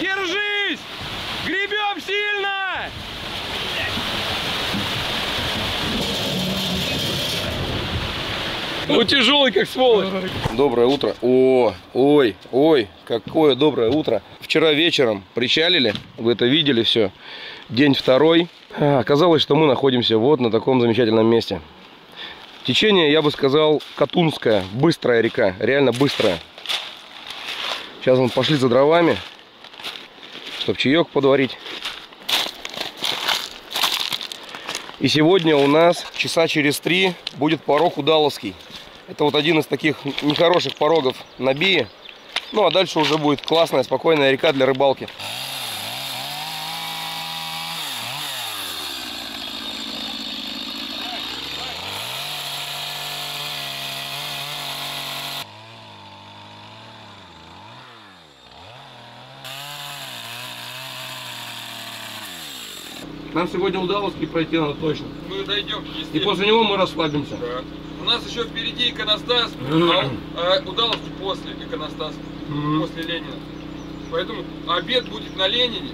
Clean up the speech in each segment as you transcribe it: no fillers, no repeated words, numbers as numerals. Держись! Гребем сильно! Ну тяжелый, как сволочь. Доброе утро. О, ой, ой, какое доброе утро. Вчера вечером причалили, вы это видели все. День второй. Оказалось, что мы находимся вот на таком замечательном месте. Течение, я бы сказал, катунская, быстрая река, реально быстрая. Сейчас мы пошли за дровами, чтобы чаек подварить. И сегодня у нас часа через 3 будет порог Удаловский. Это вот один из таких нехороших порогов на Бие. Ну а дальше уже будет классная, спокойная река для рыбалки. Нам сегодня Удаловский пройти надо точно. Мы дойдем, естественно. И после него мы расслабимся. Да. У нас еще впереди Иконостас, а Удаловский после Иконостаса, после Ленина. Поэтому обед будет на Ленине,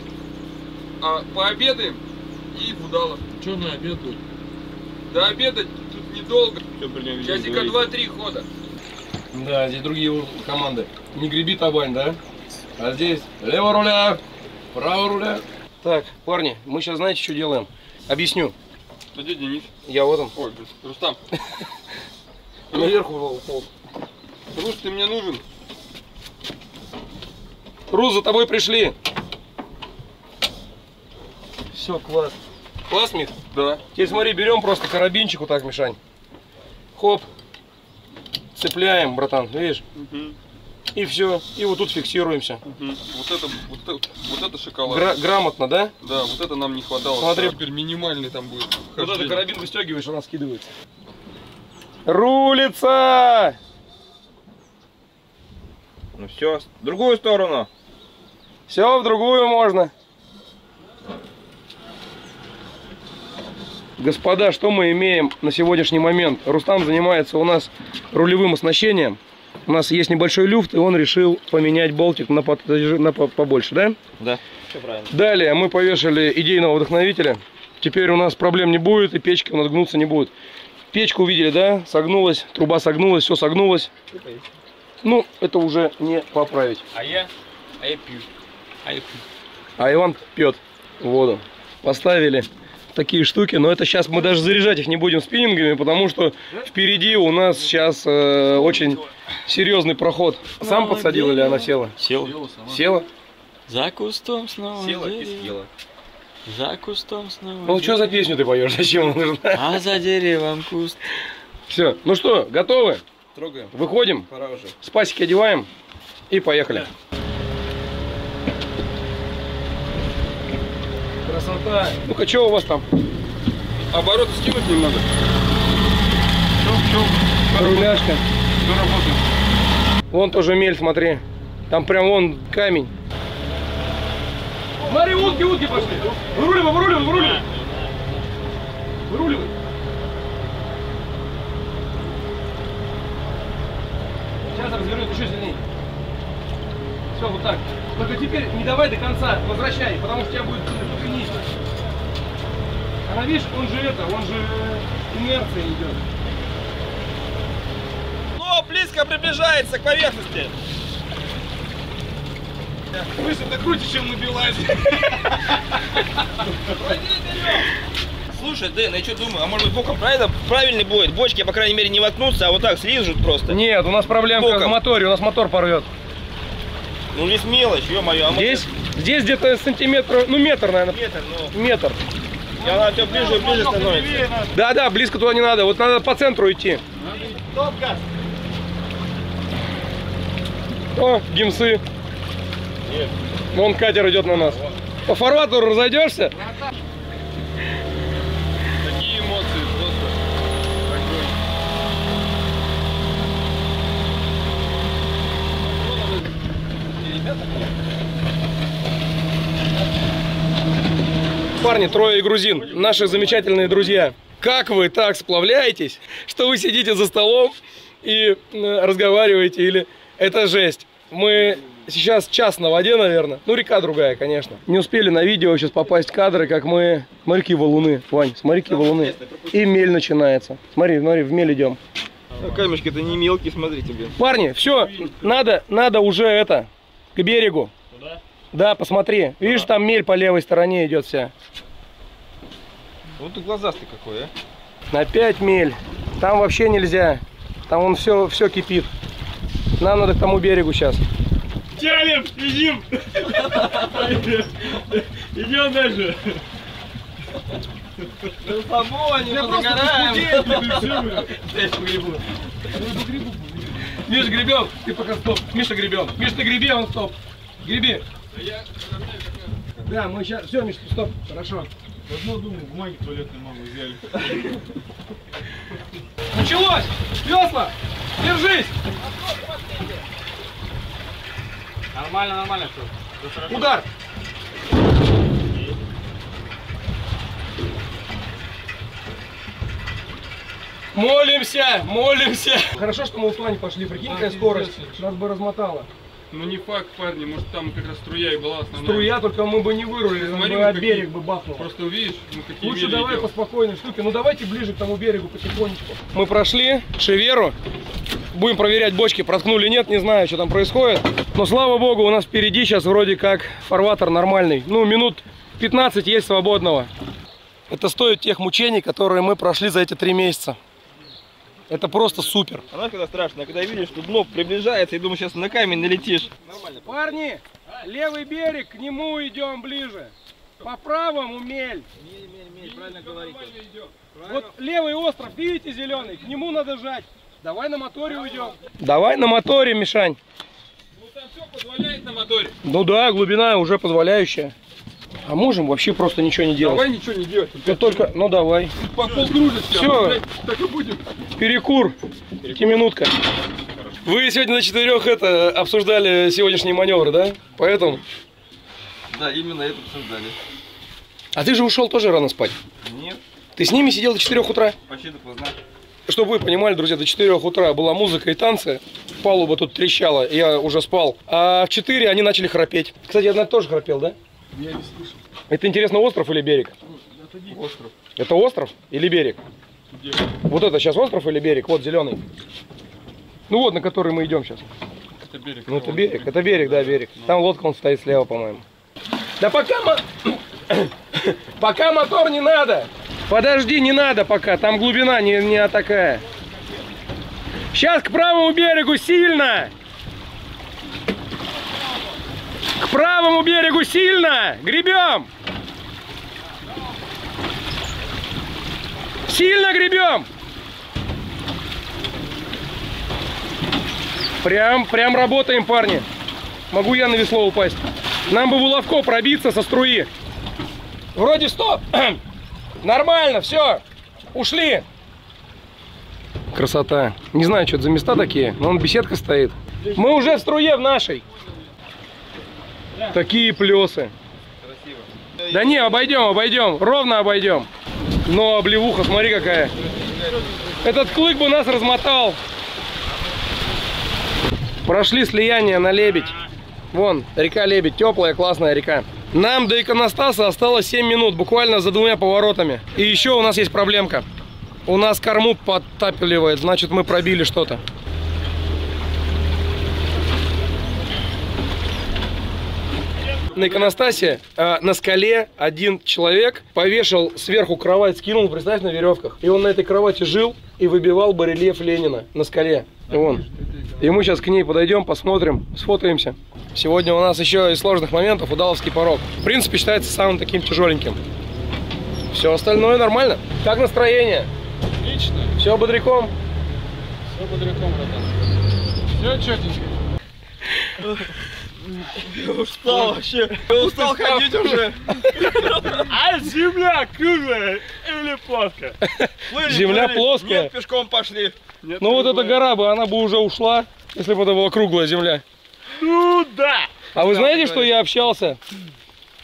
а пообедаем и в Удаловке. Что на обед будет? Да обедать тут недолго. Часика 2-3 хода. Да, здесь другие команды. Не греби табань, да? А здесь лево руля, право руля. Так, парни, мы сейчас знаете, что делаем? Объясню. Где Денис? Я вот он. Ой, Рустам. Наверху ушел. Рус, ты мне нужен. Рус, за тобой пришли. Все, класс. Класс, Мих? Да. Теперь смотри, берем просто карабинчик вот так, Мишань. Хоп. Цепляем, братан, видишь? Угу. И все, и вот тут фиксируемся. Угу. Вот это шоколад. Грамотно, да? Да, вот это нам не хватало. Смотри, теперь минимальный там будет. Вот это карабин выстегиваешь, она скидывается. Рулится! Ну все, в другую сторону. Все, в другую можно. Господа, что мы имеем на сегодняшний момент? Рустам занимается у нас рулевым оснащением. У нас есть небольшой люфт, и он решил поменять болтик на побольше, да? Да, все правильно. Далее мы повешали идейного вдохновителя. Теперь у нас проблем не будет, и печка надгнуться не будет. Печку увидели, да? Согнулась, труба согнулась, все согнулось. Ну, это уже не поправить. А я пью. А Иван пьет воду. Поставили такие штуки, но это сейчас мы даже заряжать их не будем спиннингами, потому что впереди у нас сейчас очень серьезный проход. Сам подсадил или она села? Села. За кустом снова села и съела. За кустом снова. Ну что за песню ты поешь? Зачем она нужна? А за деревом куст. Все, ну что, готовы? Трогаем. Выходим. Пора уже. Спасики одеваем и поехали. Красота. Ну-ка, что у вас там? Обороты скинуть немного. Чоп-чоп. Руляшка. Все работает. Вон тоже мель, смотри. Там прям вон камень. Смотри, утки пошли. Выруливай. Сейчас развернет еще сильнее. Все, вот так. Только теперь не давай до конца, возвращай, потому что тебя будет только низко. Она, видишь, он же инерция идет. Но близко приближается к поверхности. Слышь, это круче, чем на Билайзе. Слушай, Дэн, я что думаю, а может быть боком правильный будет? Бочки, по крайней мере, не воткнутся, а вот так слижут просто. Нет, у нас проблемка в моторе, у нас мотор порвет. Ну здесь мелочь, ё-моё. А здесь где-то сантиметр, ну метр, наверное. Метр. И она все ближе и ближе становится. Да, близко туда не надо. Вот надо по центру идти. Топка. О, гимсы. Нет. Вон катер идет на нас. По фарватеру разойдешься? Такие эмоции просто. Парни, трое и грузин, наши замечательные друзья. Как вы так сплавляетесь, что вы сидите за столом и разговариваете? Или это жесть? Мы Сейчас час на воде, наверное. Ну, река другая, конечно. Не успели на видео сейчас попасть кадры, как мы... Смотри, какие валуны, Вань, смотри, какие валуны. И мель начинается. Смотри, смотри, в мель идем. Камешки-то не мелкие, смотрите, блин. Парни, все, надо уже это, к берегу. Туда? Да, посмотри. Видишь, там мель по левой стороне идет вся. Вот ты глазастый какой, а. Опять мель. Там вообще нельзя. Там он все кипит. Нам надо к тому берегу сейчас. Тянем, бежим. Идем дальше. Ну помони, мы загораем. Дай погребу. Миша, гребем, ты пока стоп. Миша, гребем. Миша, ты греби, он стоп. Греби. Да, мы сейчас... Все, Миша, стоп. Хорошо. Одно думаю, бумаги туалетные мамы взяли. Началось! Весла! Держись! Нормально, нормально все. Удар! Молимся, молимся! Хорошо, что мы у Слани пошли, прикинь, какая скорость. Нас бы размотало. Ну не факт, парни, может там как раз струя и была основная. Струя, только мы бы не вырулили, мы бы от берег бы бахнуло. Просто увидишь, мы какие лучше давай идем по спокойной штуке, ну давайте ближе к тому берегу потихонечку. Мы прошли Шеверу, будем проверять бочки, проткнули нет, не знаю, что там происходит. Но слава богу, у нас впереди сейчас вроде как фарватер нормальный. Ну минут 15 есть свободного. Это стоит тех мучений, которые мы прошли за эти 3 месяца. Это просто супер. А знаешь, когда страшно, когда видишь, что дно приближается, и думаю, сейчас на камень налетишь. Нормально. Парни, левый берег, к нему идем ближе. По правому мель. Мель, мель, мель, правильно говорите. Вот левый остров, видите, зеленый, к нему надо жать. Давай на моторе уйдем. Давай на моторе, Мишань. Ну там все позволяет на моторе. Ну да, глубина уже позволяющая. А можем вообще просто ничего не делать. Давай ничего не делать. Ты только, ну давай. Пошел дружить. Все. Так и будет. Перекур. Пятиминутка. Вы сегодня на 4 это обсуждали сегодняшние маневры, да? Поэтому. Да, именно это обсуждали. А ты же ушел тоже рано спать? Нет. Ты с ними сидел до 4 утра? Почти до поздна. Чтобы вы понимали, друзья, до 4 утра была музыка и танцы. Палуба тут трещала, я уже спал. А в 4 они начали храпеть. Кстати, одна тоже храпел, да? Я не слышу. Это интересно, остров или берег? Остров. Это остров или берег? Где? Вот это сейчас остров или берег? Вот зеленый. Ну вот, на который мы идем сейчас. Это берег. Ну это берег. Это берег, да, берег. Но... Там лодка он стоит слева, по-моему. Да пока мотор не надо. Подожди, не надо пока. Там глубина не такая. Сейчас к правому берегу сильно. К правому берегу сильно! Гребем! Сильно гребем! Прям работаем, парни. Могу я на весло упасть. Нам бы в уловко пробиться со струи. Вроде стоп. Нормально, все. Ушли. Красота. Не знаю, что это за места такие, но вон беседка стоит. Мы уже в струе в нашей. Такие плесы. Красиво. Да не, обойдем, обойдем. Ровно обойдем. Но облевуха, смотри какая. Этот клык бы нас размотал. Прошли слияние на Лебедь. Вон, река Лебедь. Теплая, классная река. Нам до Иконостаса осталось 7 минут. Буквально за 2 поворотами. И еще у нас есть проблемка. У нас корму подтапливает. Значит, мы пробили что-то. На Иконостасе на скале один человек повешал сверху кровать, скинул, представь, на веревках. И он на этой кровати жил и выбивал барельеф Ленина на скале. Вон. И мы сейчас к ней подойдем, посмотрим, сфотаемся. Сегодня у нас еще из сложных моментов Удаловский порог. В принципе, считается самым таким тяжеленьким. Все остальное нормально. Как настроение? Отлично. Все бодряком? Все бодряком, братан. Все четенько. Я устал вообще. Я устал ходить уже. А земля круглая или плоская? Земля плоская. Нет, пешком пошли. Ну вот эта гора бы, она бы уже ушла, если бы это была круглая земля. Ну да. А вы знаете, что я общался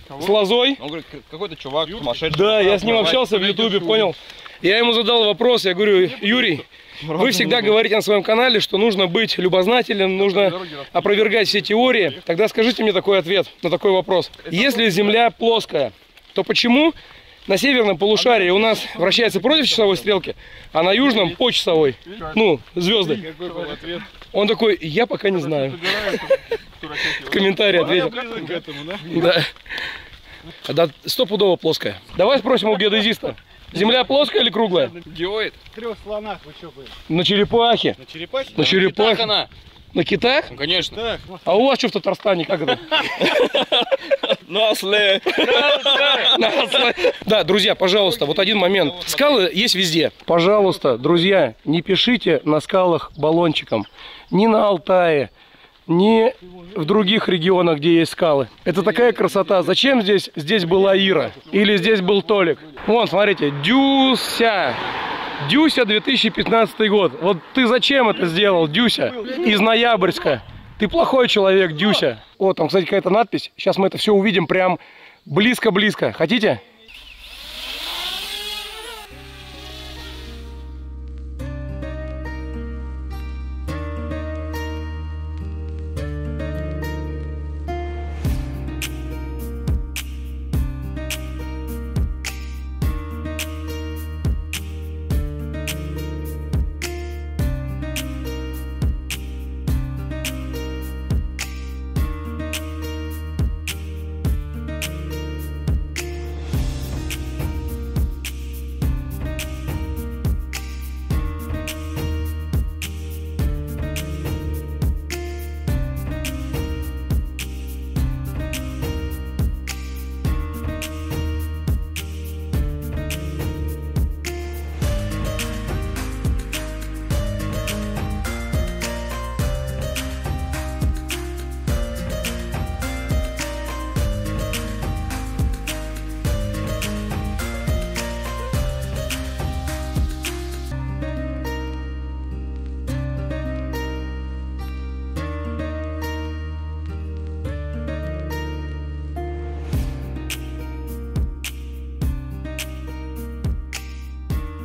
с Лозой? Он говорит, какой-то чувак сумасшедший. Да, я с ним общался в Ютубе, понял. Я ему задал вопрос, я говорю, Юрий, Вы всегда говорите на своем канале, что нужно быть любознателем, нужно опровергать все теории. Тогда скажите мне такой ответ на такой вопрос. Если Земля плоская, то почему на северном полушарии у нас вращается против часовой стрелки, а на южном по часовой? Ну, звезды. Он такой, я пока не знаю. В комментарии ответил. Да, стопудово плоская. Давай спросим у геодезиста. Земля плоская или круглая? Геоид. В трех слонах вы что были? На черепахе. На черепахе? На черепахе. На китах? Ну, конечно. А у вас что в Татарстане? Как это? На осле. Да, друзья, пожалуйста, вот один момент. Скалы есть везде. Пожалуйста, друзья, не пишите на скалах баллончиком. Ни на Алтае, ни в других регионах, где есть скалы. Это такая красота. Зачем здесь была Ира? Или здесь был Толик? Вон, смотрите, Дюся. Дюся, 2015 год. Вот ты зачем это сделал, Дюся? Из Ноябрьска. Ты плохой человек, Дюся. О, там, кстати, какая-то надпись. Сейчас мы это все увидим прям близко-близко. Хотите?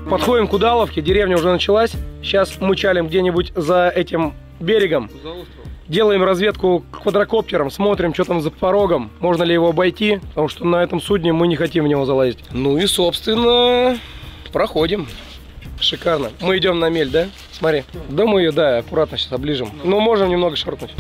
Подходим к Удаловке, деревня уже началась. Сейчас мы чалим где-нибудь за этим берегом. Делаем разведку квадрокоптером, смотрим, что там за порогом. Можно ли его обойти, потому что на этом судне мы не хотим в него залазить. Ну и, собственно, проходим. Шикарно. Мы идем на мель, да? Смотри. Да мы ее, да, аккуратно сейчас оближем. Но можем немного шортнуть.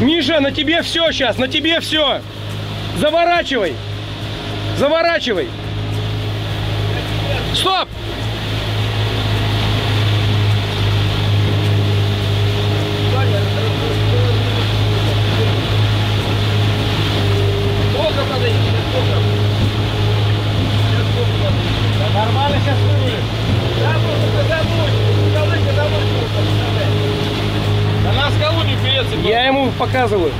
Миша, на тебе все сейчас, на тебе все. Заворачивай. Заворачивай. Стоп. Нормально сейчас вырулишь. Да, просто задумайся. Да на скалу не упереться. Я ему показываю.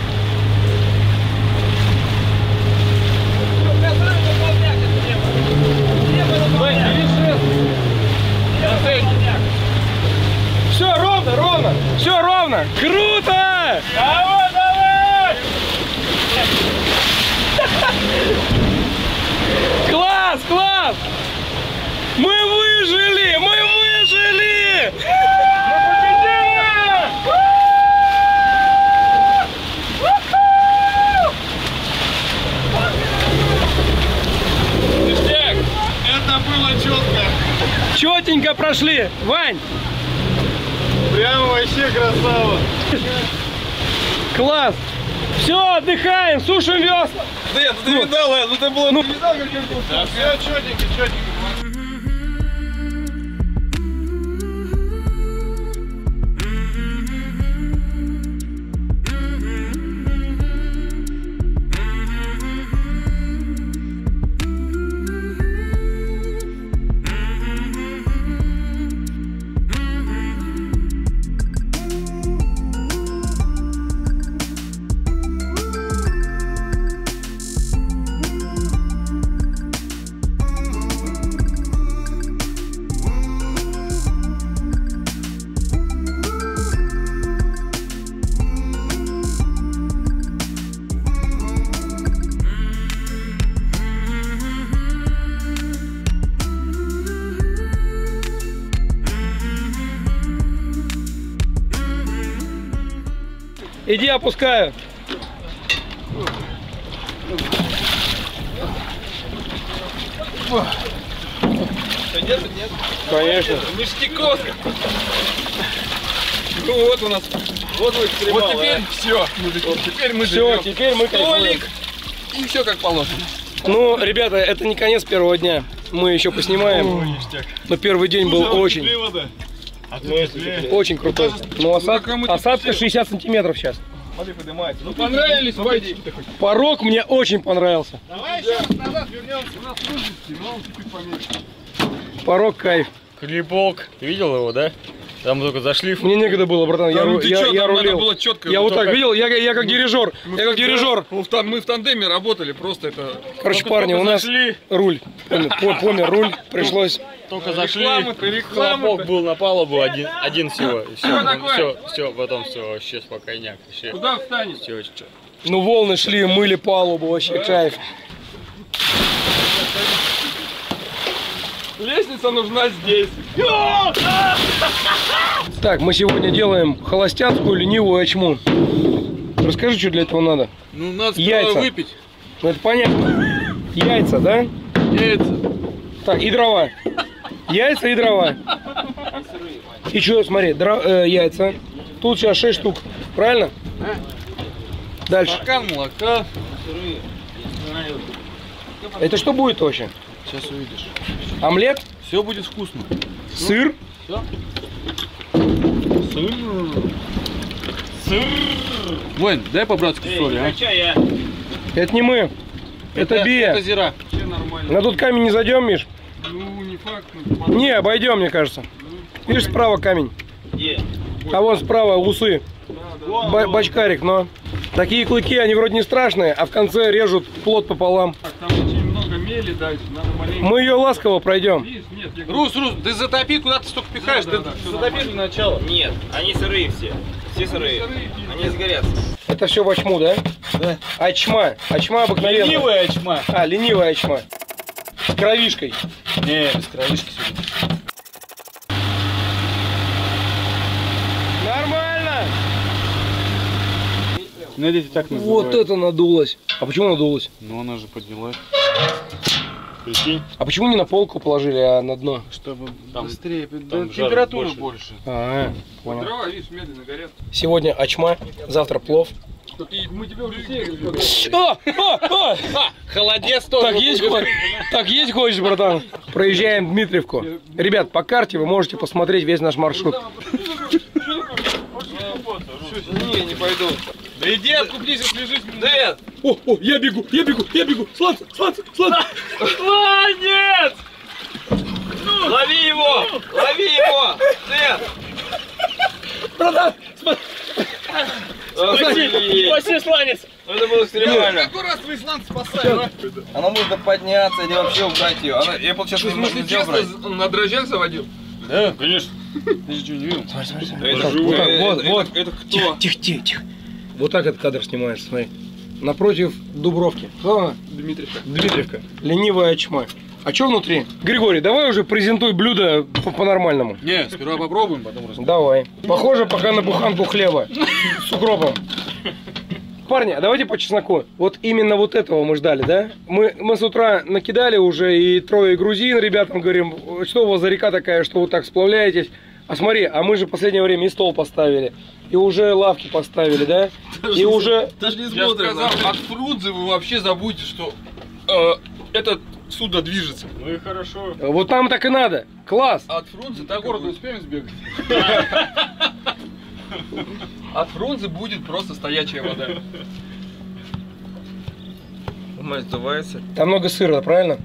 Все ровно, ровно. Все ровно. Круто! Давай, давай! Класс, класс! Мы выжили! Мы выжили! Четенько прошли, Вань. Прямо вообще красава. Класс. Все, отдыхаем, сушим весла. Да я тут видал, я тут было. Ну ты видал, как я тут. Да, все четенько, четенько. Иди, опускаю. Нет, нет. Конечно. Ништяков. Ну вот у нас. Вот, вот теперь все, мужики. Вот теперь мы живем. Все, теперь мы столик. И все как положено. Ну, ребята, это не конец первого дня. Мы еще поснимаем. Ой, но первый день был очень. Очень крутой. Ну, осадка 60 сантиметров сейчас. Воды поднимается. Ну, понравились пойди. Порог мне очень понравился. Давай сейчас назад вернемся. У нас лужище, но он чуть-чуть поменьше. Порог кайф. Клепок. Ты видел его, да? Там только зашли. Мне некогда было, братан. Да, я рулил. Было четко, я вот так как... видел. Я как дирижер. Я как дирижер. Мы в тандеме работали. Просто это... Короче, парни, у нас зашли. Руль. Помер руль. Пришлось... Только зашли, хлопок был на палубу, один всего. Все, потом все, вообще спокойняк. Куда встанешь? Ну волны шли, мыли палубу, вообще кайф. Лестница нужна здесь. Так, мы сегодня делаем холостяцкую ленивую очму. Расскажи, что для этого надо. Ну, надо сперва выпить. Ну, это понятно. Яйца, да? Яйца. Так, и дрова. Яйца и дрова. И что, смотри, яйца. Тут сейчас 6 штук, правильно? Дальше. Стакан молока. Это что будет вообще? Сейчас увидишь. Омлет? Все будет вкусно. Сыр? Все. Сыр. Сыр. Вань, дай по-братски соли, а? Это не мы. Это Бия. Это зира. На тут камень не зайдем, Миш? Ну, не факт. Ну, не, обойдем, мне кажется. Ну, видишь, справа камень. Yeah. А вон справа усы. Да, да. Бочкарик, но... Такие клыки, они вроде не страшные, а в конце режут плот пополам. Так, там очень много мели дальше, надо маленько... Мы ее ласково пройдем. Нет, я... Рус, ты затопи, куда ты столько пихаешь. Да, да, ты затопи для начала. Нет, они сырые все. Все сырые. Они сгорятся. Это все в очму, да? Да. Очма. Очма обыкновенная. Ленивая очма. А, ленивая очма. С кровишкой. Не, без кровишки сегодня. Нормально! Надеюсь, так называют. Вот это надулось. А почему надулось? Ну она же поднялась. Прикинь. А почему не на полку положили, а на дно? Чтобы там быстрее, там температура больше. Понял. Дрова, видишь, медленно горят. Сегодня очма, завтра плов. Мы тебя уже холодец тоже. Так есть хочешь, братан? Проезжаем Дмитриевку. Ребят, по карте вы можете посмотреть весь наш маршрут. Не, не пойду. Да иди, откупись, отлежись. Да. О, я бегу. Сланец. Сланец! Лови его. Нет. Братан, смотри. Спаси сланец! Это было экстремально. Какой раз вы сланец спасали? Она можно подняться или вообще убрать ее. Я получается, что можно убрать. На дрожжах заводил? Да, конечно. Ты же что, не видел? Смотри. Вот. Это кто? Тихо. Вот так этот кадр снимается, смотри. Напротив Дубровки. Кто она? Дмитриевка. Ленивая очма. А что внутри? Григорий, давай уже презентуй блюдо по-нормальному. Не, сперва попробуем, потом расскажем. Давай. Похоже пока на буханку хлеба с укропом. Парни, давайте по чесноку. Вот именно вот этого мы ждали, да? Мы с утра накидали уже и трое грузин ребятам говорим, что у вас за река такая, что вы так сплавляетесь. А смотри, а мы же в последнее время и стол поставили, и уже лавки поставили, да? И уже... Даже не смотрим. Я сказал, от Фрунзе вы вообще забудете, что этот... Суда движется. Ну и хорошо. Вот там так и надо. Класс. От Фрунзе до города успеем сбегать? От Фрунзе будет просто стоячая вода. Мать сдувается. Там много сыра, правильно?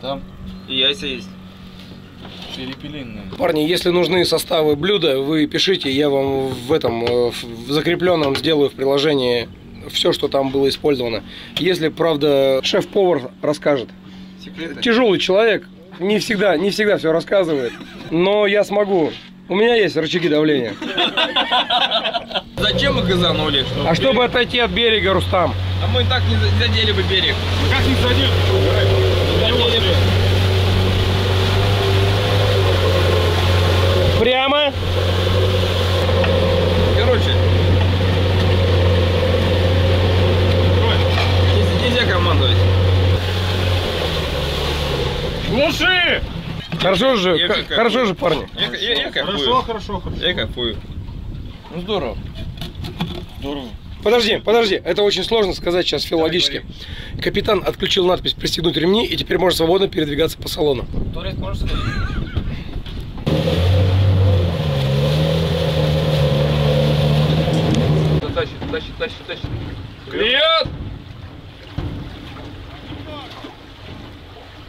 Там. И яйца есть. Перепелиные. Парни, если нужны составы блюда, вы пишите. Я вам в этом, в закрепленном сделаю в приложении... Все, что там было использовано. Если, правда, шеф-повар расскажет. Секреты. Тяжелый человек, не всегда все рассказывает. Но я смогу. У меня есть рычаги давления. Зачем мы газанули? А чтобы отойти от берега, Рустам. А мы так не задели бы берег. Как не задели? Прямо. Короче. Эй! Хорошо же, хорошо же, парни. Я кайфую. Хорошо. Я кайфую. Ну здорово. Подожди, это очень сложно сказать сейчас филологически. Давай, капитан отключил надпись «Пристегнуть ремни» и теперь может свободно передвигаться по салону. Туалет можешь сказать? Тащит. Клиент!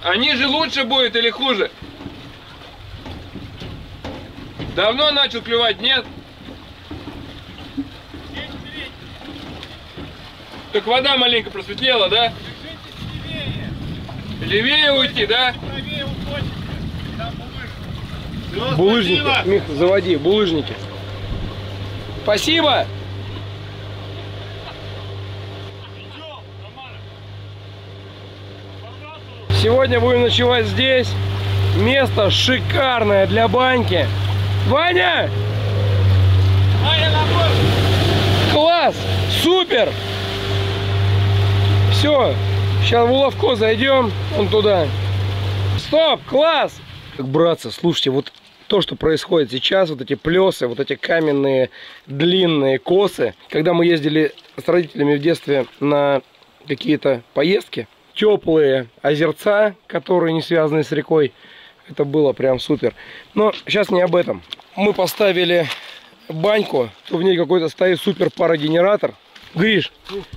А ниже лучше будет или хуже? Давно начал клевать, нет? Так вода маленько просветлела, да? Левее уйти, да? Булыжники, Мих, заводи, булыжники. Спасибо! Сегодня будем ночевать здесь. Место шикарное для баньки. Ваня! Ваня, на борт! Класс! Супер! Все, сейчас в уловку зайдем, вон туда. Стоп, класс! Так, братцы, слушайте, вот то, что происходит сейчас, вот эти плесы, вот эти каменные длинные косы. Когда мы ездили с родителями в детстве на какие-то поездки, теплые озерца, которые не связаны с рекой, это было прям супер. Но сейчас не об этом. Мы поставили баньку, в ней какой-то стоит супер парогенератор. Гриш,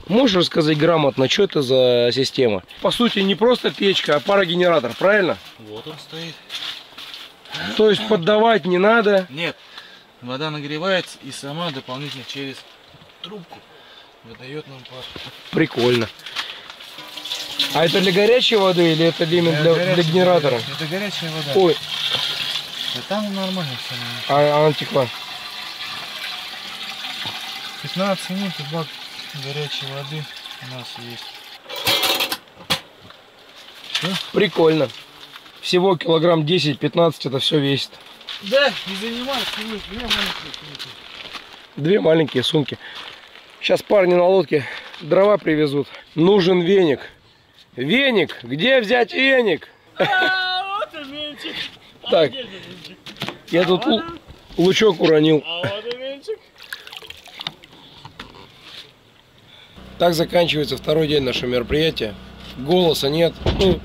можешь рассказать грамотно, что это за система? По сути, не просто печка, а парогенератор, правильно? Вот он стоит. То есть поддавать не надо? Нет, вода нагревается и сама дополнительно через трубку выдает нам пар. Прикольно. А это для горячей воды или это для генератора? Это горячая вода. Ой. Да там нормально все. А она текла? 15 минут и бак горячей воды у нас есть. Прикольно. Всего килограмм 10-15 это все весит. Да, не занимается. Две маленькие сумки. Сейчас парни на лодке дрова привезут. Нужен веник. Веник! Где взять веник? А, вот он, венчик. Так, я тут лучок уронил. А вот он, венчик. Так заканчивается второй день нашего мероприятия. Голоса нет. Ну,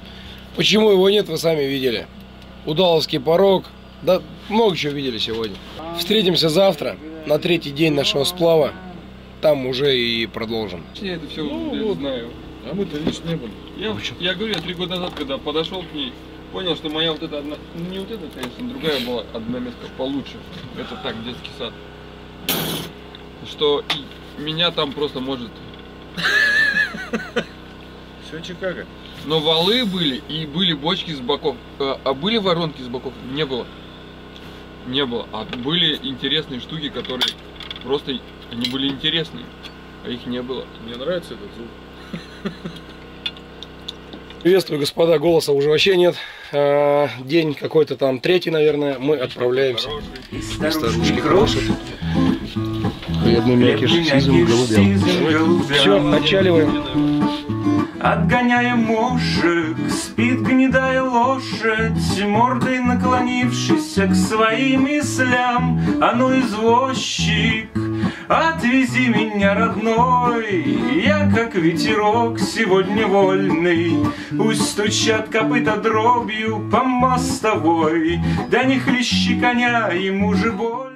почему его нет, вы сами видели. Удаловский порог. Да много чего видели сегодня. Встретимся завтра, на третий день нашего сплава. Там уже и продолжим. Я это все знаю. А мы-то лично не были. Я говорю, я 3 года назад, когда подошел к ней, понял, что моя вот эта одна... Не вот эта, конечно, другая была, одна место получше. Это так, детский сад. Что меня там просто может... Все Чикаго. Но валы были, и были бочки с боков. А были воронки с боков? Не было. Не было. А были интересные штуки, которые просто... Они были интересные, а их не было. Мне нравится этот звук. Приветствую, господа, голоса уже вообще нет. День какой-то там третий, наверное, мы отправляемся. Старушки хорошие. Хлебный мякиш, сизым голубям. Все, отчаливаем. Отгоняя мужик, спит гнедая лошадь, мордой наклонившийся к своим мыслям. А ну, извозчик, отвези меня, родной, я как ветерок сегодня вольный. Пусть стучат копыта дробью по мостовой, да не хлещи коня, ему же боль.